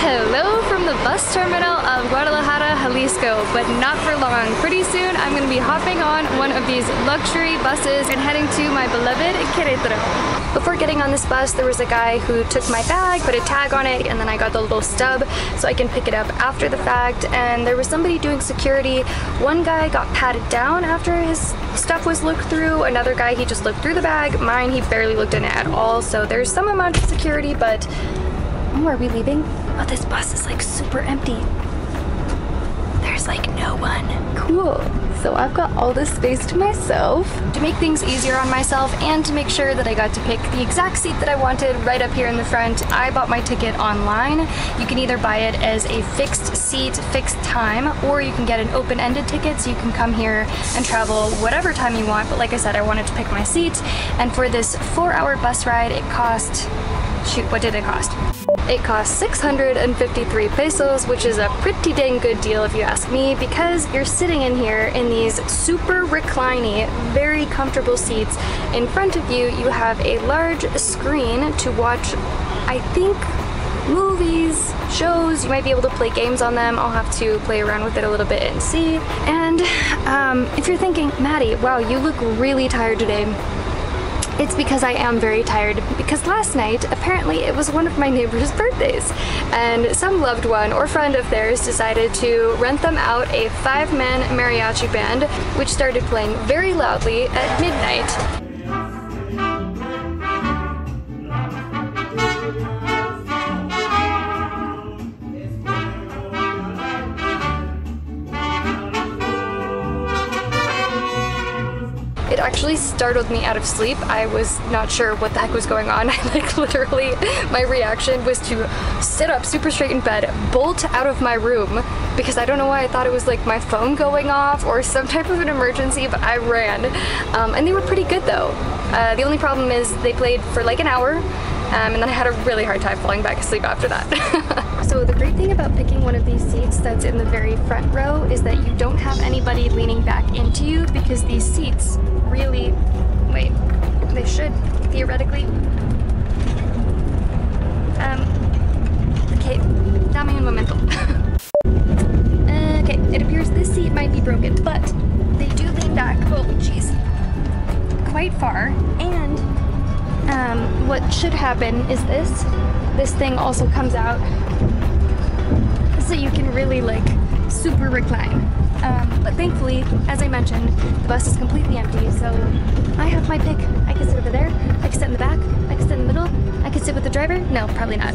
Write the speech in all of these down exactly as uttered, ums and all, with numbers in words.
Hello from the bus terminal of Guadalajara, Jalisco, but not for long. Pretty soon I'm going to be hopping on one of these luxury buses and heading to my beloved Querétaro. Before getting on this bus, there was a guy who took my bag, put a tag on it, and then I got the little stub so I can pick it up after the fact, and there was somebody doing security. One guy got patted down after his stuff was looked through, another guy, he just looked through the bag, mine he barely looked in it at all, so there's some amount of security, but oh, are we leaving? Oh, this bus is like super empty. There's like no one. Cool. So I've got all this space to myself. To make things easier on myself and to make sure that I got to pick the exact seat that I wanted right up here in the front, I bought my ticket online. You can either buy it as a fixed seat, fixed time, or you can get an open-ended ticket so you can come here and travel whatever time you want. But like I said, I wanted to pick my seat. And for this four-hour bus ride, it cost... shoot, what did it cost? It cost six hundred fifty-three pesos, which is a pretty dang good deal if you ask me, because you're sitting in here in these super recliny, very comfortable seats. In front of you, you have a large screen to watch, I think, movies, shows. You might be able to play games on them. I'll have to play around with it a little bit and see. And um, if you're thinking, Maddie, wow, you look really tired today. It's because I am very tired, because last night, apparently it was one of my neighbor's birthdays, and some loved one or friend of theirs decided to rent them out a five-man mariachi band, which started playing very loudly at midnight. It actually startled me out of sleep. I was not sure what the heck was going on. I like literally, my reaction was to sit up super straight in bed, bolt out of my room, because I don't know why I thought it was like my phone going off or some type of an emergency, but I ran. Um, and they were pretty good though. Uh, the only problem is they played for like an hour, um, and then I had a really hard time falling back asleep after that. So the great thing about picking one of these seats that's in the very front row is that you don't have anybody leaning back into you, because these seats really, wait, they should theoretically, um, okay, dame un momento. Okay, it appears this seat might be broken, but they do lean back, oh jeez, quite far, and um, what should happen is this, this thing also comes out, so you can really like super recline. Um, but thankfully, as I mentioned, the bus is completely empty, so I have my pick. I can sit over there, I can sit in the back, I can sit in the middle, I can sit with the driver. No, probably not.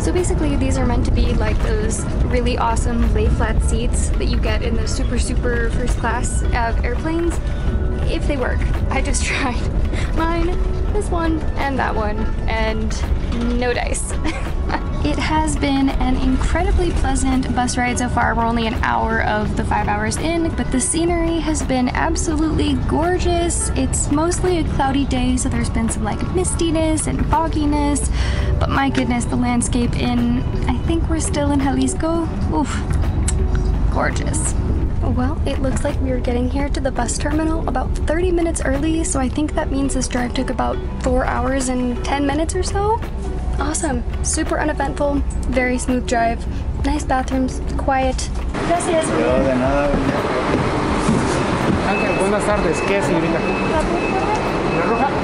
So basically these are meant to be like those really awesome lay flat seats that you get in the super super first class of airplanes, if they work. I just tried mine, this one, and that one, and no dice. It has been an incredibly pleasant bus ride so far. We're only an hour of the five hours in, but the scenery has been absolutely gorgeous. It's mostly a cloudy day, so there's been some like mistiness and fogginess, but my goodness, the landscape in, I think we're still in Jalisco, oof, gorgeous. Well, it looks like we were getting here to the bus terminal about thirty minutes early, so I think that means this drive took about four hours and ten minutes or so. Awesome. Super uneventful, very smooth drive, nice bathrooms, quiet. Gracias. No, de nada. Ángel, buenas tardes. ¿Qué, señorita? ¿La roja?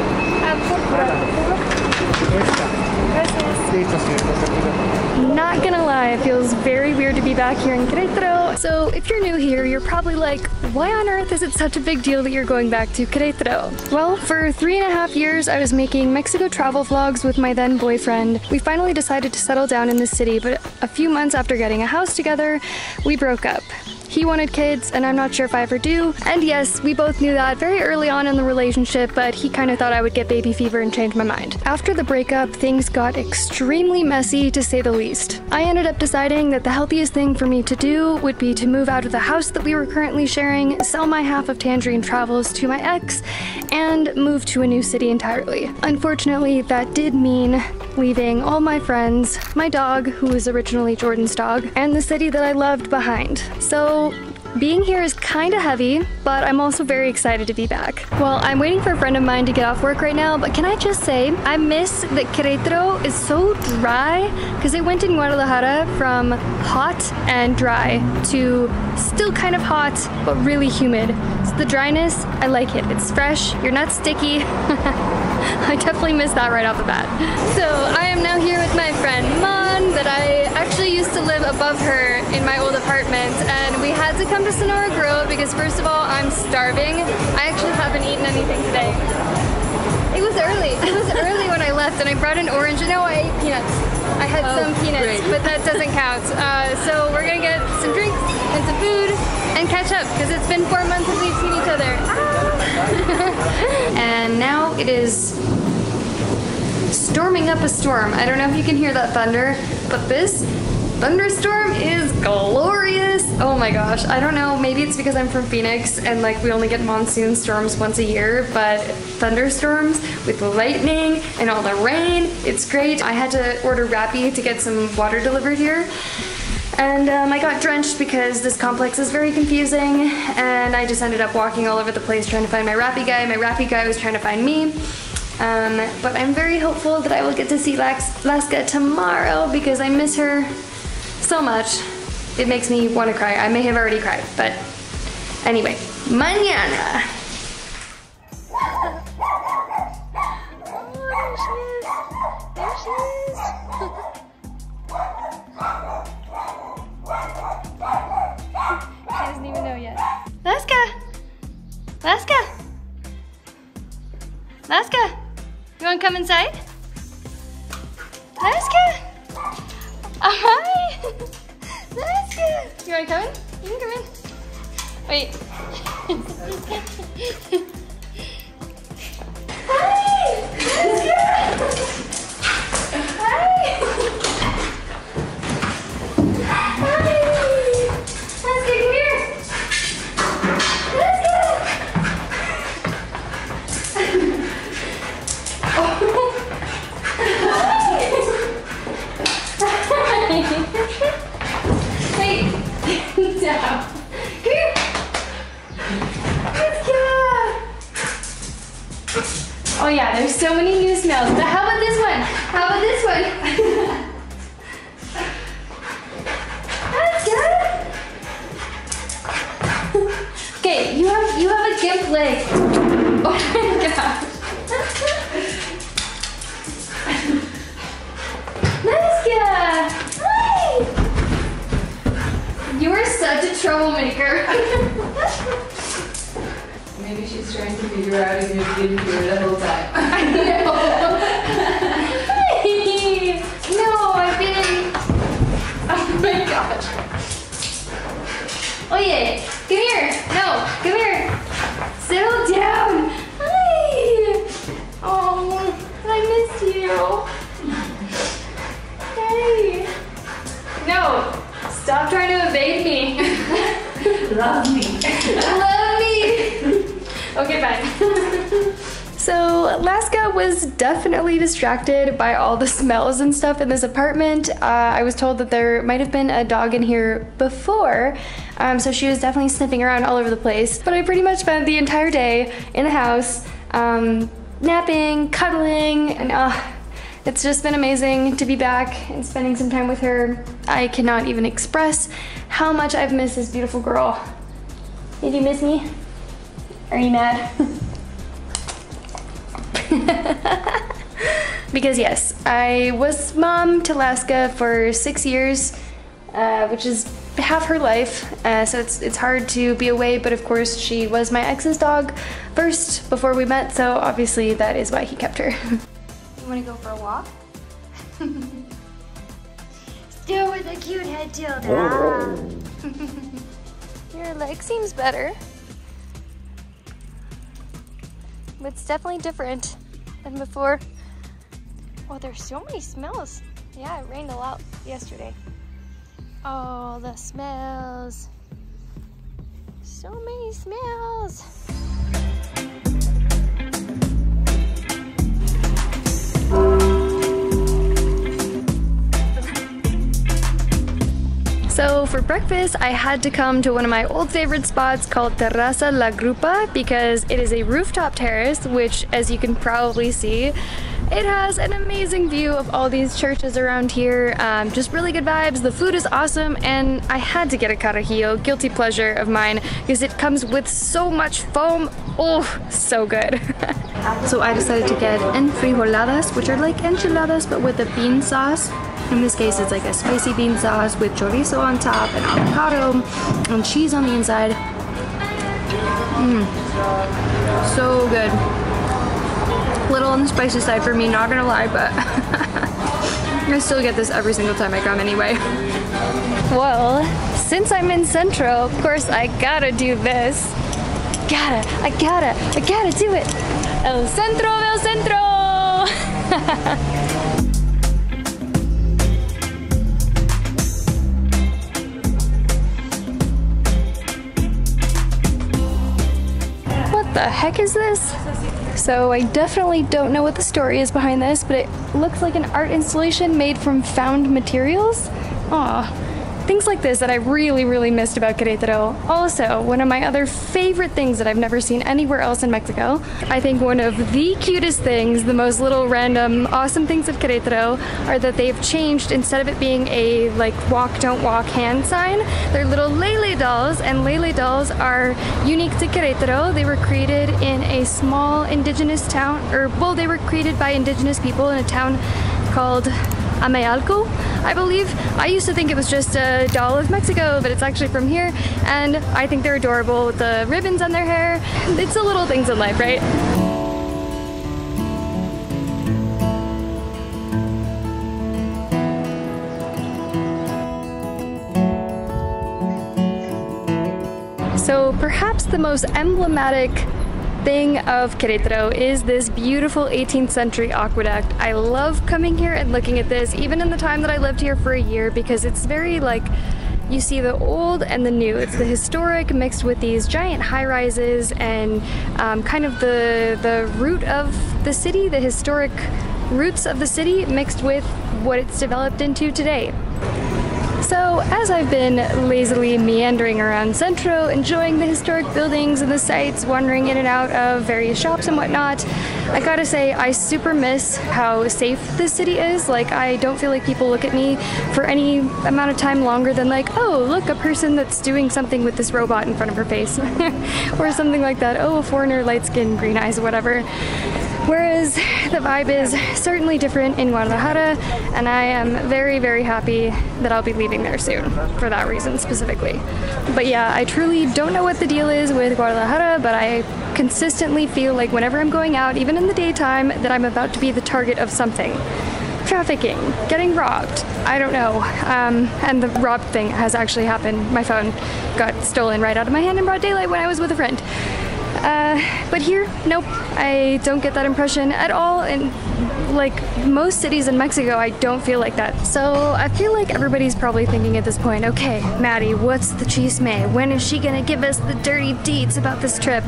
Not gonna lie, it feels very weird to be back here in Querétaro. So if you're new here, you're probably like, why on earth is it such a big deal that you're going back to Querétaro? Well, for three and a half years, I was making Mexico travel vlogs with my then boyfriend. We finally decided to settle down in the city, but a few months after getting a house together, we broke up. He wanted kids, and I'm not sure if I ever do. And yes, we both knew that very early on in the relationship, but he kind of thought I would get baby fever and change my mind. After the breakup, things got extremely messy, to say the least. I ended up deciding that the healthiest thing for me to do would be to move out of the house that we were currently sharing, sell my half of Tangerine Travels to my ex, and move to a new city entirely. Unfortunately, that did mean leaving all my friends, my dog, who was originally Jordan's dog, and the city that I loved behind. So Being here is kind of heavy, but I'm also very excited to be back. Well, I'm waiting for a friend of mine to get off work right now, but can I just say, I miss that Querétaro is so dry, because I went in Guadalajara from hot and dry to still kind of hot, but really humid. So the dryness, I like it. It's fresh, you're not sticky. I definitely miss that right off the bat. So I am now here with my friend Mon, that I actually used to live above her in my old apartment, and we had to come to Sonora Grill because first of all, I'm starving. I actually haven't eaten anything today. It was early. It was early when I left, and I brought an orange. No, I ate peanuts. I had oh, some peanuts, great. But that doesn't count. Uh, so we're gonna get some drinks and some food and catch up because it's been four months since we've seen each other. Ah. And now it is storming up a storm. I don't know if you can hear that thunder, but this thunderstorm is glorious. Oh my gosh, I don't know, maybe it's because I'm from Phoenix and like we only get monsoon storms once a year, but thunderstorms with lightning and all the rain, it's great. I had to order Rappi to get some water delivered here. And um, I got drenched because this complex is very confusing, and I just ended up walking all over the place trying to find my Rappi guy. My Rappi guy was trying to find me. Um, but I'm very hopeful that I will get to see Laska tomorrow because I miss her so much. It makes me want to cry. I may have already cried, but anyway, mañana. Come inside? Laska! Oh, hi! Laska! You wanna come in? You can come in. Wait. Hi! Laska! Hi! Hi! Laska, come here! Laska! Wait, down. Come here. Let's go. Oh yeah, there's so many new smells. But how about this one? How about this one? That's good. Okay, you have you have a gimp leg. Oh my gosh. You are such a troublemaker. Maybe she's trying to figure out if you didn't do it the whole time. I know. Hey. No, I've been. Oh my gosh. Oh yeah. Come here. No. Come here. Settle down. Hi. Oh, I missed you. Hey. No. Stop trying to evade me. Love me. Love me. Okay, bye. So Laska was definitely distracted by all the smells and stuff in this apartment. Uh, I was told that there might have been a dog in here before, um, so she was definitely sniffing around all over the place. But I pretty much spent the entire day in the house, um, napping, cuddling, and uh, it's just been amazing to be back and spending some time with her. I cannot even express how much I've missed this beautiful girl. Did you miss me? Are you mad? Because yes, I was mom to Laska for six years, uh, which is half her life, uh, so it's, it's hard to be away, but of course she was my ex's dog first before we met, so obviously that is why he kept her. You want to go for a walk? Still with a cute head tilt. Your leg seems better. But it's definitely different than before. Oh, there's so many smells. Yeah, it rained a lot yesterday. Oh, the smells. So many smells. So for breakfast, I had to come to one of my old favorite spots called Terraza La Grupa because it is a rooftop terrace, which, as you can probably see, it has an amazing view of all these churches around here, um, just really good vibes, the food is awesome, and I had to get a carajillo, guilty pleasure of mine, because it comes with so much foam, oh, so good. So I decided to get enfrijoladas, which are like enchiladas but with a bean sauce. In this case, it's like a spicy bean sauce with chorizo on top and avocado and cheese on the inside. Mmm, so good. Little on the spicy side for me, not gonna lie, but I still get this every single time I come anyway. Well, since I'm in Centro, of course I gotta do this. Gotta, I gotta, I gotta do it. El Centro del Centro! What the heck is this? So I definitely don't know what the story is behind this, but it looks like an art installation made from found materials. Aw, things like this that I really, really missed about Querétaro. Also, one of my other favorite things that I've never seen anywhere else in Mexico. I think one of the cutest things, the most little random awesome things of Querétaro are that they've changed, instead of it being a like walk, don't walk hand sign, they're little lele dolls, and lele dolls are unique to Querétaro. They were created in a small indigenous town, or well, they were created by indigenous people in a town called Amealco, I believe. I used to think it was just a doll of Mexico, but it's actually from here, and I think they're adorable with the ribbons on their hair. It's the little things in life, right? So perhaps the most emblematic thing of Querétaro is this beautiful eighteenth century aqueduct. I love coming here and looking at this, even in the time that I lived here for a year, because it's very like, you see the old and the new. It's the historic mixed with these giant high-rises and um, kind of the, the root of the city, the historic roots of the city mixed with what it's developed into today. So as I've been lazily meandering around Centro, enjoying the historic buildings and the sites, wandering in and out of various shops and whatnot, I gotta say I super miss how safe this city is. Like, I don't feel like people look at me for any amount of time longer than like, oh, look, a person that's doing something with this robot in front of her face or something like that. Oh, a foreigner, light skin, green eyes, whatever. Whereas the vibe is certainly different in Guadalajara, and I am very, very happy that I'll be leaving there soon, for that reason specifically. But yeah, I truly don't know what the deal is with Guadalajara, but I consistently feel like whenever I'm going out, even in the daytime, that I'm about to be the target of something. Trafficking, getting robbed, I don't know. Um, and the robbed thing has actually happened. My phone got stolen right out of my hand in broad daylight when I was with a friend. Uh, but here, nope, I don't get that impression at all, and like most cities in Mexico, I don't feel like that. So I feel like everybody's probably thinking at this point, okay, Maddie, what's the chisme? When is she gonna give us the dirty deeds about this trip?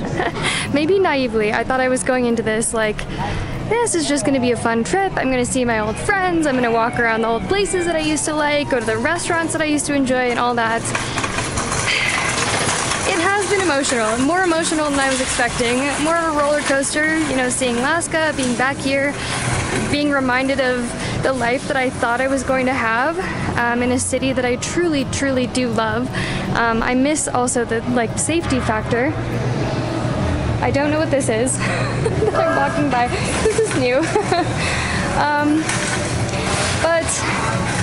Maybe naively, I thought I was going into this like, this is just gonna be a fun trip, I'm gonna see my old friends, I'm gonna walk around the old places that I used to like, go to the restaurants that I used to enjoy and all that. It has been emotional, more emotional than I was expecting, more of a roller coaster, you know, seeing Laska, being back here, being reminded of the life that I thought I was going to have um, in a city that I truly, truly do love. Um, I miss also the like safety factor. I don't know what this is that I'm walking by. This is new. um, but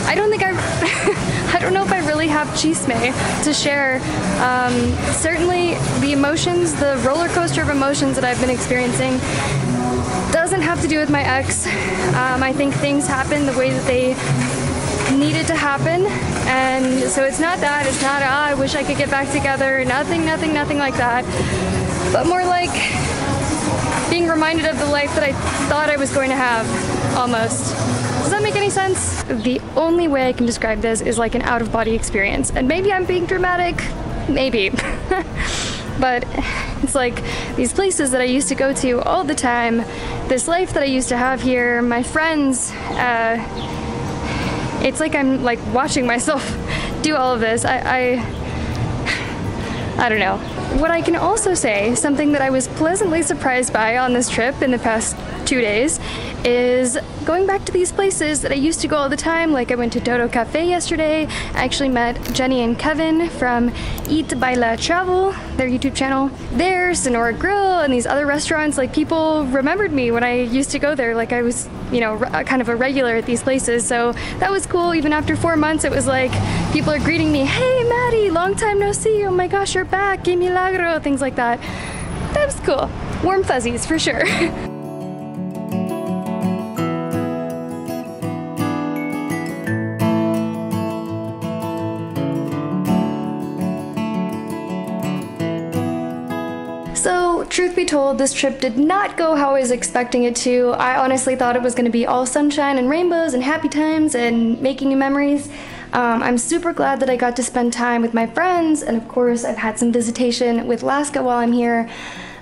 I don't think I... I don't know if I really have chisme to share. Um, certainly the emotions, the roller coaster of emotions that I've been experiencing doesn't have to do with my ex. Um, I think things happen the way that they needed to happen. And so it's not that, it's not, ah, I wish I could get back together, nothing, nothing, nothing like that. But more like being reminded of the life that I thought I was going to have, almost. Does that make any sense? The only way I can describe this is like an out-of-body experience. And maybe I'm being dramatic, maybe. But it's like these places that I used to go to all the time, this life that I used to have here, my friends, uh, it's like I'm like watching myself do all of this. I, I, I don't know. What I can also say, something that I was pleasantly surprised by on this trip in the past two days, is going back to these places that I used to go all the time. Like I went to Dodo Cafe yesterday. I actually met Jenny and Kevin from Eat by La Travel, their YouTube channel. There, Sonora Grill, and these other restaurants, like people remembered me when I used to go there. Like I was, you know, kind of a regular at these places. So that was cool. Even after four months, it was like people are greeting me. Hey, Maddie, long time no see. Oh my gosh, you're back. Que milagro. Things like that. That was cool. Warm fuzzies for sure. So, truth be told, this trip did not go how I was expecting it to. I honestly thought it was going to be all sunshine and rainbows and happy times and making new memories. Um, I'm super glad that I got to spend time with my friends, and of course I've had some visitation with Laska while I'm here.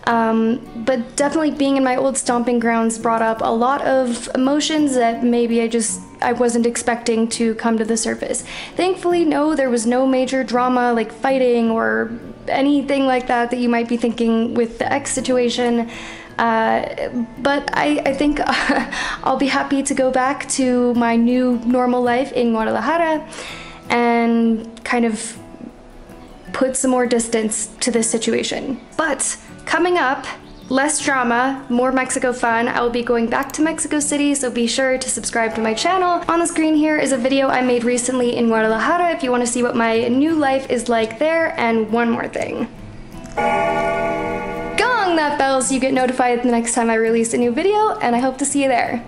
Um, but definitely being in my old stomping grounds brought up a lot of emotions that maybe I just I wasn't expecting to come to the surface. Thankfully, no, there was no major drama like fighting or anything like that that you might be thinking with the ex situation. Uh, but I, I think uh, I'll be happy to go back to my new normal life in Guadalajara and kind of put some more distance to this situation. But coming up, less drama, more Mexico fun. I will be going back to Mexico City, so be sure to subscribe to my channel. On the screen here is a video I made recently in Guadalajara if you want to see what my new life is like there. And one more thing. Gong that bell so you get notified the next time I release a new video, and I hope to see you there.